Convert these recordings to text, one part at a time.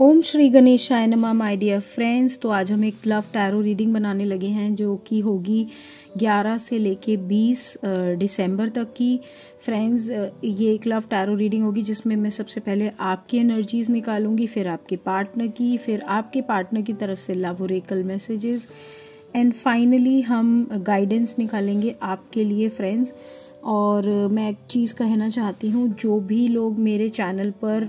ओम श्री गणेशाय नमः my dear friends. तो आज हम एक लव टैरो रीडिंग बनाने लगे हैं जो कि होगी 11 से लेके 20 दिसंबर तक की। फ्रेंड्स ये एक लव टैरो रीडिंग होगी जिसमें मैं सबसे पहले आपकी एनर्जीज निकालूंगी, फिर आपके पार्टनर की, फिर आपके पार्टनर की तरफ से love oracle messages and finally हम गाइडेंस निकालेंगे आपके लिए। फ्रेंड्स और मैं एक चीज़ कहना चाहती हूँ, जो भी लोग मेरे चैनल पर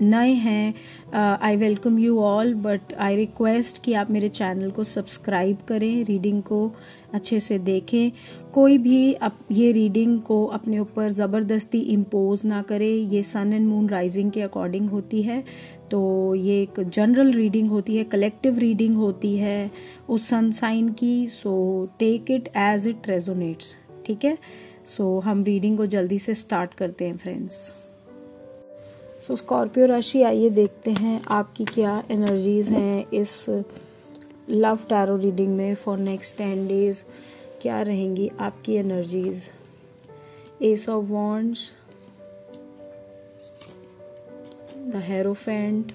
नए हैं I welcome you all, but I request कि आप मेरे चैनल को सब्सक्राइब करें, रीडिंग को अच्छे से देखें। कोई भी ये रीडिंग को अपने ऊपर ज़बरदस्ती इम्पोज ना करे। ये सन एंड मून राइजिंग के अकॉर्डिंग होती है, तो ये एक जनरल रीडिंग होती है, कलेक्टिव रीडिंग होती है उस सन साइन की। So take it as it resonates, ठीक है। सो हम रीडिंग को जल्दी से स्टार्ट करते हैं फ्रेंड्स। सो स्कॉर्पियो राशि, आइए देखते हैं आपकी क्या एनर्जीज़ हैं इस लव टैरो रीडिंग में। फॉर नेक्स्ट 10 डेज क्या रहेंगी आपकी energies. Ace of wands, the hierophant,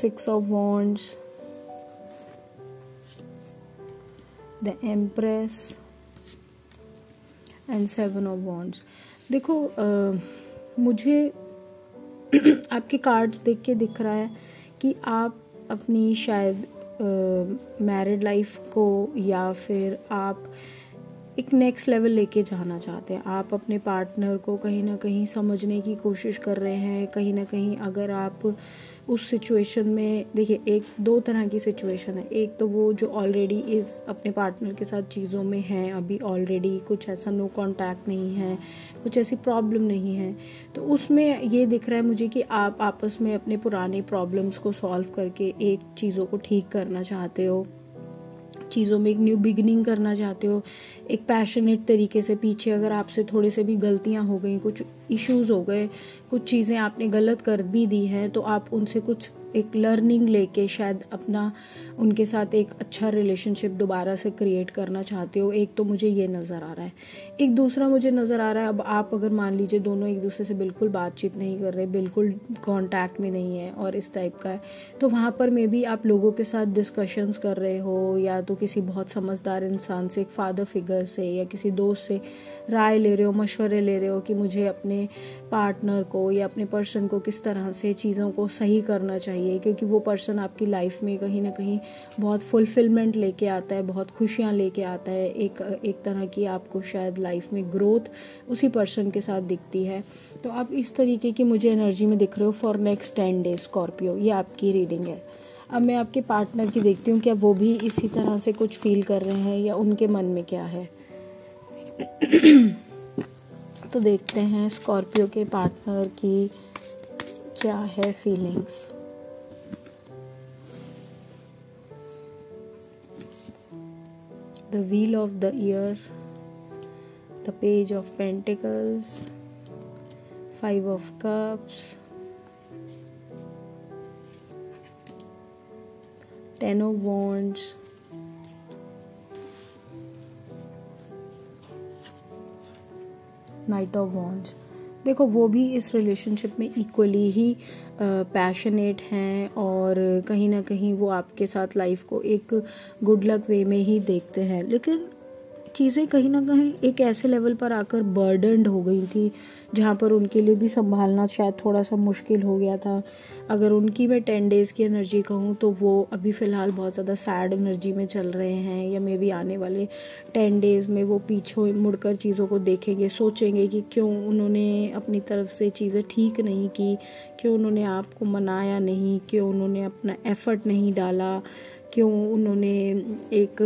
6 of wands, the empress and 7 of wands. देखो मुझे आपके कार्ड्स देख के दिख रहा है कि आप अपनी शायद मैरिड लाइफ को या फिर आप एक नेक्स्ट लेवल लेके जाना चाहते हैं। आप अपने पार्टनर को कहीं ना कहीं समझने की कोशिश कर रहे हैं, कहीं ना कहीं अगर आप उस सिचुएशन में देखिए, एक दो तरह की सिचुएशन है। एक तो वो जो ऑलरेडी इस अपने पार्टनर के साथ चीज़ों में है, अभी ऑलरेडी कुछ ऐसा नो कांटेक्ट नहीं है, कुछ ऐसी प्रॉब्लम नहीं है, तो उसमें ये दिख रहा है मुझे कि आप आपस में अपने पुराने प्रॉब्लम्स को सॉल्व करके एक चीज़ों को ठीक करना चाहते हो, चीज़ों में एक न्यू बिगिनिंग करना चाहते हो, एक पैशनेट तरीके से। पीछे अगर आपसे थोड़े से भी गलतियां हो गई, कुछ इश्यूज हो गए, कुछ चीज़ें आपने गलत कर भी दी हैं, तो आप उनसे कुछ एक लर्निंग लेके शायद अपना उनके साथ एक अच्छा रिलेशनशिप दोबारा से क्रिएट करना चाहते हो। एक तो मुझे ये नज़र आ रहा है। एक दूसरा मुझे नज़र आ रहा है, अब आप अगर मान लीजिए दोनों एक दूसरे से बिल्कुल बातचीत नहीं कर रहे, बिल्कुल कांटेक्ट में नहीं है और इस टाइप का है, तो वहाँ पर मे बी आप लोगों के साथ डिस्कशंस कर रहे हो, या तो किसी बहुत समझदार इंसान से, एक फादर फिगर से, या किसी दोस्त से राय ले रहे हो, मशवरे ले रहे हो कि मुझे अपने पार्टनर को या अपने पर्सन को किस तरह से चीज़ों को सही करना चाहिए, क्योंकि वो पर्सन आपकी लाइफ में कहीं ना कहीं बहुत फुलफिलमेंट लेके आता है, बहुत खुशियाँ लेके आता है। एक तरह की आपको शायद लाइफ में ग्रोथ उसी पर्सन के साथ दिखती है। तो आप इस तरीके की मुझे एनर्जी में दिख रहे हो फॉर नेक्स्ट 10 डेज स्कॉर्पियो। ये आपकी रीडिंग है। अब मैं आपके पार्टनर की देखती हूँ, क्या वो भी इसी तरह से कुछ फील कर रहे हैं या उनके मन में क्या है। तो देखते हैं स्कॉर्पियो के पार्टनर की क्या है feelings. The Wheel of the Year, the Page of Pentacles, 5 of Cups, 10 of Wands, Knight of Wands। देखो वो भी इस रिलेशनशिप में इक्वली ही पैशनेट हैं और कहीं ना कहीं वो आपके साथ लाइफ को एक गुड लक वे में ही देखते हैं, लेकिन चीज़ें कहीं ना कहीं एक ऐसे लेवल पर आकर बर्डनड हो गई थी जहाँ पर उनके लिए भी संभालना शायद थोड़ा सा मुश्किल हो गया था। अगर उनकी मैं 10 डेज़ की एनर्जी कहूँ तो वो अभी फ़िलहाल बहुत ज़्यादा सैड एनर्जी में चल रहे हैं, या मे बी आने वाले 10 डेज़ में वो पीछे मुड़कर चीज़ों को देखेंगे, सोचेंगे कि क्यों उन्होंने अपनी तरफ से चीज़ें ठीक नहीं की, क्यों उन्होंने आपको मनाया नहीं, क्यों उन्होंने अपना एफर्ट नहीं डाला, क्यों उन्होंने एक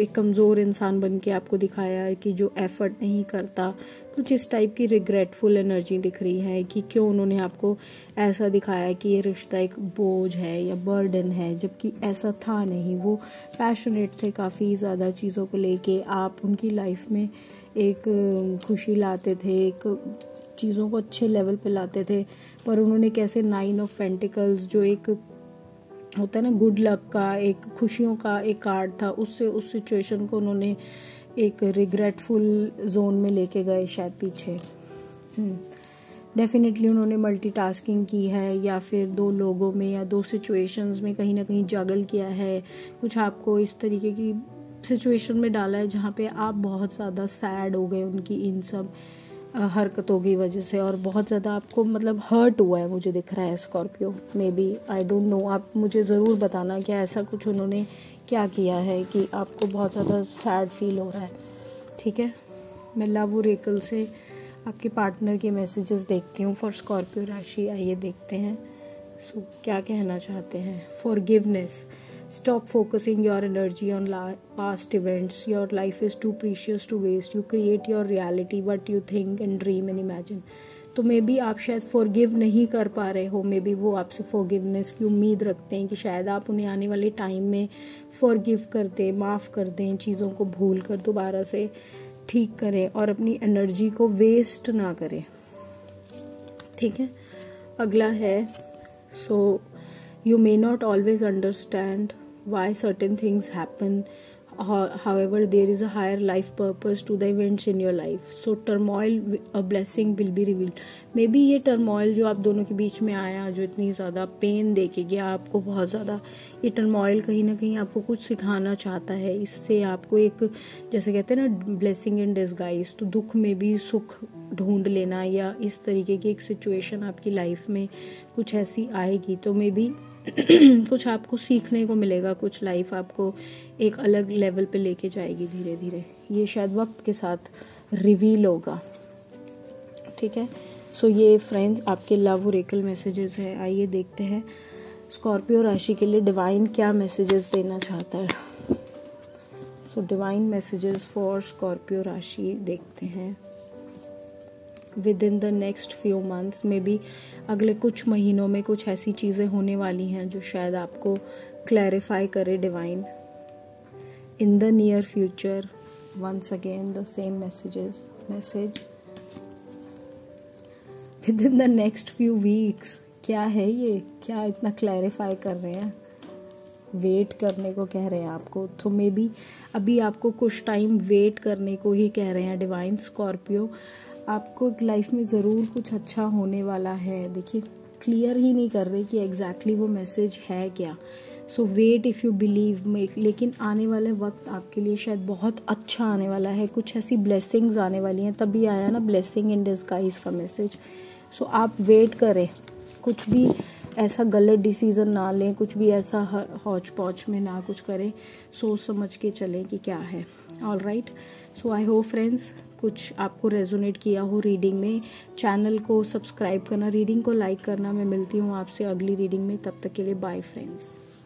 एक कमज़ोर इंसान बन के आपको दिखाया कि जो एफर्ट नहीं करता। कुछ इस टाइप की रिग्रेटफुल एनर्जी दिख रही है कि क्यों उन्होंने आपको ऐसा दिखाया कि ये रिश्ता एक बोझ है या बर्डन है, जबकि ऐसा था नहीं। वो पैशनेट थे काफ़ी ज़्यादा चीज़ों को लेके, आप उनकी लाइफ में एक खुशी लाते थे, एक चीज़ों को अच्छे लेवल पे लाते थे, पर उन्होंने कैसे 9 ऑफ पेंटिकल्स जो एक होता है ना गुड लक का, एक खुशियों का एक कार्ड था, उससे उस सिचुएशन को उन्होंने एक रिग्रेटफुल जोन में लेके गए शायद पीछे। डेफिनेटली उन्होंने मल्टीटास्किंग की है या फिर दो लोगों में या दो सिचुएशंस में कहीं ना कहीं जगल किया है, कुछ आपको इस तरीके की सिचुएशन में डाला है जहाँ पे आप बहुत ज़्यादा सैड हो गए उनकी इन सब हरकतों की वजह से और बहुत ज़्यादा आपको मतलब हर्ट हुआ है, मुझे दिख रहा है Scorpio. Maybe I don't know, आप मुझे ज़रूर बताना कि ऐसा कुछ उन्होंने क्या किया है कि आपको बहुत ज़्यादा सैड फील हो रहा है। ठीक है, मैं लव ओरेकल से आपके पार्टनर के मैसेजेस देखती हूँ फॉर स्कॉर्पियो राशि। आइए देखते हैं सो क्या कहना चाहते हैं। Forgiveness, stop focusing your energy on past events, your life is too precious to waste, you create your reality what you think and dream and imagine. तो मे बी आप शायद फॉरगिव नहीं कर पा रहे हो, मे बी वो आपसे फॉरगिवनेस की उम्मीद रखते हैं कि शायद आप उन्हें आने वाले टाइम में फॉरगिव कर दें, माफ़ कर दें, चीज़ों को भूल कर दोबारा से ठीक करें और अपनी एनर्जी को वेस्ट ना करें। ठीक है, अगला है so you may not always understand why certain things happen, however there is a higher life purpose to the events in your life, so turmoil a blessing will be revealed। maybe ये turmoil जो आप दोनों के बीच में आया, जो इतनी ज़्यादा पेन देके गया आपको, बहुत ज़्यादा ये turmoil कहीं ना कहीं आपको कुछ सिखाना चाहता है। इससे आपको एक, जैसे कहते हैं ना, blessing in disguise, तो दुख में भी सुख ढूंढ लेना या इस तरीके की एक सिचुएशन आपकी लाइफ में कुछ ऐसी आएगी तो मे बी कुछ आपको सीखने को मिलेगा, कुछ लाइफ आपको एक अलग लेवल पे लेके जाएगी धीरे धीरे। ये शायद वक्त के साथ रिवील होगा। ठीक है, सो ये फ्रेंड्स आपके लव ओरेकल मैसेजेस हैं। आइए देखते हैं स्कॉर्पियो राशि के लिए डिवाइन क्या मैसेजेस देना चाहता है। So divine messages for Scorpio राशि देखते हैं। Within the next few months, maybe अगले कुछ महीनों में कुछ ऐसी चीज़ें होने वाली हैं जो शायद आपको क्लैरिफाई करे divine. In the near future, once again the same message. Within the next few weeks, क्या है ये, क्या इतना क्लैरिफाई कर रहे हैं, वेट करने को कह रहे हैं आपको। तो मे बी अभी आपको कुछ टाइम वेट करने को ही कह रहे हैं डिवाइन। स्कॉर्पियो आपको लाइफ में ज़रूर कुछ अच्छा होने वाला है। देखिए क्लियर ही नहीं कर रहे कि एग्जैक्टली वो मैसेज है क्या। So wait if you believe make, लेकिन आने वाला वक्त आपके लिए शायद बहुत अच्छा आने वाला है, कुछ ऐसी ब्लेसिंग्स आने वाली हैं। तभी आया ना ब्लेसिंग इन डिस्गाइज का मैसेज। सो आप वेट करें, कुछ भी ऐसा गलत डिसीज़न ना लें, कुछ भी ऐसा हौच पौच में ना कुछ करें, सोच समझ के चलें कि क्या है। Alright, so I hope friends कुछ आपको रेजोनेट किया हो रीडिंग में। चैनल को सब्सक्राइब करना, रीडिंग को लाइक करना। मैं मिलती हूँ आपसे अगली रीडिंग में, तब तक के लिए बाय फ्रेंड्स।